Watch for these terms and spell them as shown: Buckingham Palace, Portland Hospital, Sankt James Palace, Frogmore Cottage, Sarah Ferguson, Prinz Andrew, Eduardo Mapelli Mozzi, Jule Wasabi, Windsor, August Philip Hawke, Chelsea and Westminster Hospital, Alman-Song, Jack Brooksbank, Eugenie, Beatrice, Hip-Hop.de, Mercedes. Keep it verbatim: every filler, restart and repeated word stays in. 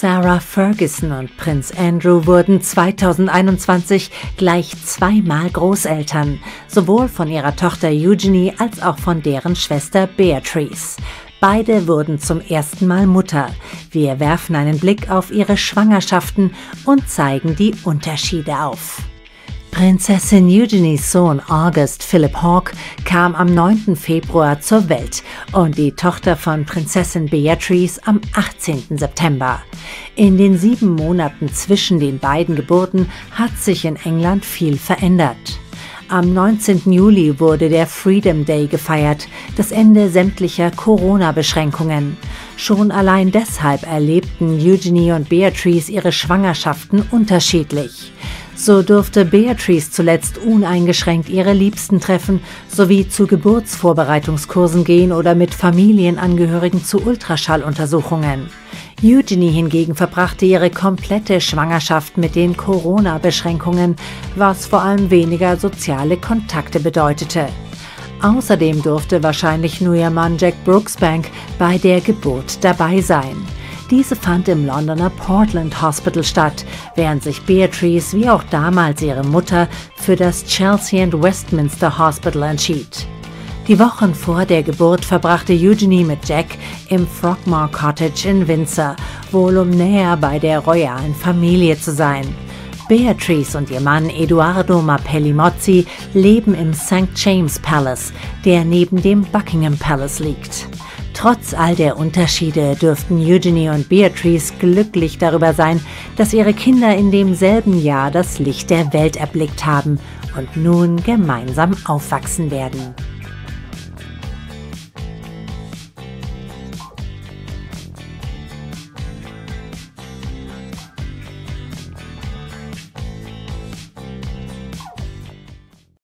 Sarah Ferguson und Prinz Andrew wurden zweitausendeinundzwanzig gleich zweimal Großeltern, sowohl von ihrer Tochter Eugenie als auch von deren Schwester Beatrice. Beide wurden zum ersten Mal Mutter. Wir werfen einen Blick auf ihre Schwangerschaften und zeigen die Unterschiede auf. Prinzessin Eugenies Sohn August Philip Hawke kam am neunten Februar zur Welt und die Tochter von Prinzessin Beatrice am achtzehnten September. In den sieben Monaten zwischen den beiden Geburten hat sich in England viel verändert. Am neunzehnten Juli wurde der Freedom Day gefeiert, das Ende sämtlicher Corona-Beschränkungen. Schon allein deshalb erlebten Eugenie und Beatrice ihre Schwangerschaften unterschiedlich. So durfte Beatrice zuletzt uneingeschränkt ihre Liebsten treffen, sowie zu Geburtsvorbereitungskursen gehen oder mit Familienangehörigen zu Ultraschalluntersuchungen. Eugenie hingegen verbrachte ihre komplette Schwangerschaft mit den Corona-Beschränkungen, was vor allem weniger soziale Kontakte bedeutete. Außerdem durfte wahrscheinlich nur ihr Mann Jack Brooksbank bei der Geburt dabei sein. Diese fand im Londoner Portland Hospital statt, während sich Beatrice wie auch damals ihre Mutter für das Chelsea and Westminster Hospital entschied. Die Wochen vor der Geburt verbrachte Eugenie mit Jack im Frogmore Cottage in Windsor, wohl um näher bei der royalen Familie zu sein. Beatrice und ihr Mann Eduardo Mapelli Mozzi leben im Sankt James Palace, der neben dem Buckingham Palace liegt. Trotz all der Unterschiede dürften Eugenie und Beatrice glücklich darüber sein, dass ihre Kinder in demselben Jahr das Licht der Welt erblickt haben und nun gemeinsam aufwachsen werden.